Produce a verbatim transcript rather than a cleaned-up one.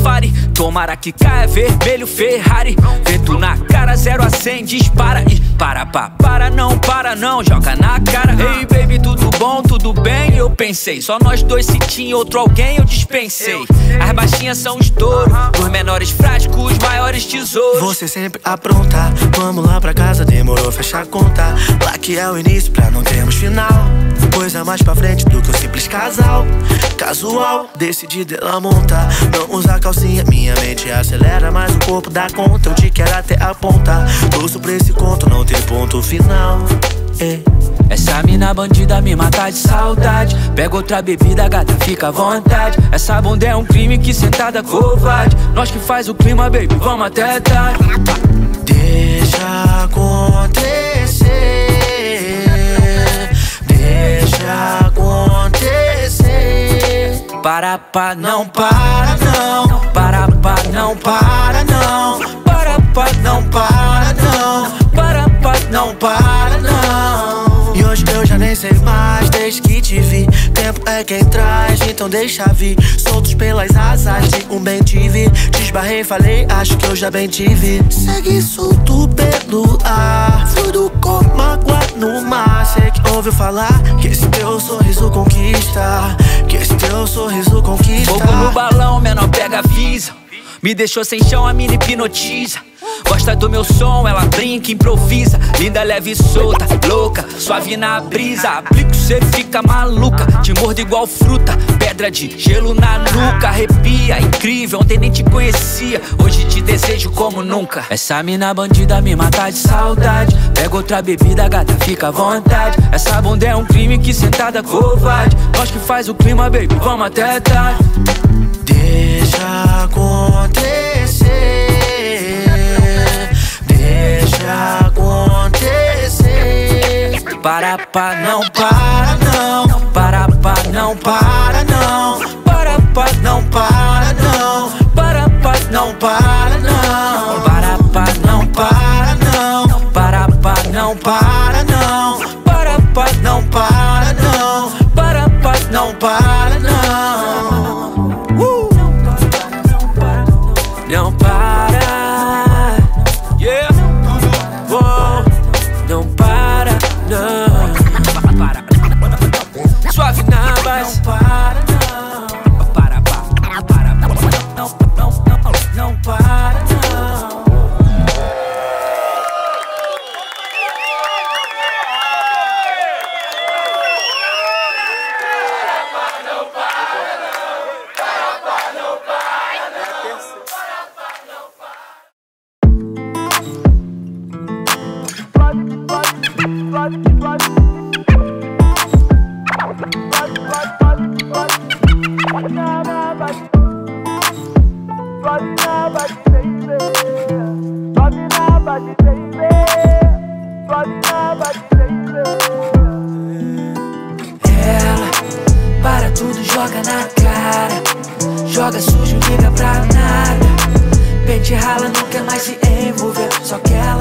safari. Tomara que caia vermelho Ferrari. Vento na cara, zero a cem, dispara. E para, pá, para não, para não, joga na cara. Ei, baby, tudo bom, tudo bem? Eu pensei, só nós dois, se tinha outro alguém eu dispensei. As baixinhas são os touros, os menores frascos, os maiores tesouros. Você sempre aprontar, vamos lá pra casa, demorou, fecha a conta. Lá que é o início pra não termos final. Coisa mais pra frente do que um simples casal. Casual, decidi dela montar. Não usa calcinha, minha mente acelera, mas o corpo dá conta. Eu te quero até apontar. Torço pra esse conto não ter ponto final. Ei. Essa mina bandida me mata de saudade. Pega outra bebida, gata, fica à vontade. Essa bunda é um crime, que sentada covarde. Nós que faz o clima, baby, vamos até tarde. Deixa acontecer, deixa acontecer. Parapa, não para não. Parapa, não para não. Parapa, não para não. Parapa, não para não. E hoje eu já nem sei mais, desde que te vi. Tempo é quem traz, então deixa vir. Soltos pelas asas de um bem te vi. Te esbarrei, falei, acho que eu já bem te vi. Segue solto pelo ar, fluido como água no mar. Sei que ouviu falar que esse teu sorriso conquista, que esse teu sorriso conquista. Fogo no balão, menor pega, avisa. Me deixou sem chão, a mina hipnotiza. Gosta do meu som, ela brinca, improvisa. Linda, leve e solta, louca, suave na brisa. Aplico, cê fica maluca, te mordo igual fruta. Pedra de gelo na nuca, arrepia, incrível. Ontem nem te conhecia, hoje te desejo como nunca. Essa mina bandida me mata de saudade. Pega outra bebida, gata, fica à vontade. Essa bunda é um crime, que sentada covarde. Nós que faz o clima, baby, vamos até tarde. Deixa acontecer, deixa acontecer. Parapa, não para não. Parapa, não para não. Parapa, não para não. Parapa, não para não. Parapa, não para não. Parapa, não para não. Parapa, não para não. Parapa, não para não. Não para. Suave na base. Não para não. Para, para, para. Não, não, não, não para não. Para, não para não. Para, não para não. Ela para tudo, joga na cara. Joga sujo, liga pra nada. Pente rala, não quer mais se envolver. Só que ela